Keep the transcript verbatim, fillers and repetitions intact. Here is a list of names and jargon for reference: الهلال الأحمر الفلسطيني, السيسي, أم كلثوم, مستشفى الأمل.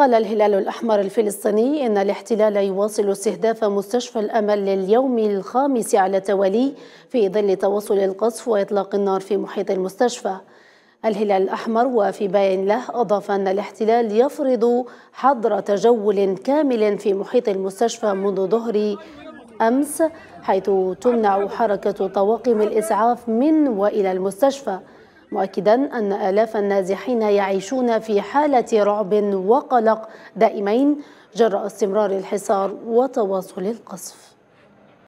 قال الهلال الأحمر الفلسطيني إن الاحتلال يواصل استهداف مستشفى الأمل لليوم الخامس على التوالي في ظل تواصل القصف وإطلاق النار في محيط المستشفى. الهلال الأحمر وفي بيان له أضاف أن الاحتلال يفرض حظر تجول كامل في محيط المستشفى منذ ظهر أمس، حيث تمنع حركة طواقم الإسعاف من وإلى المستشفى، مؤكدا أن آلاف النازحين يعيشون في حالة رعب وقلق دائمين جراء استمرار الحصار وتواصل القصف.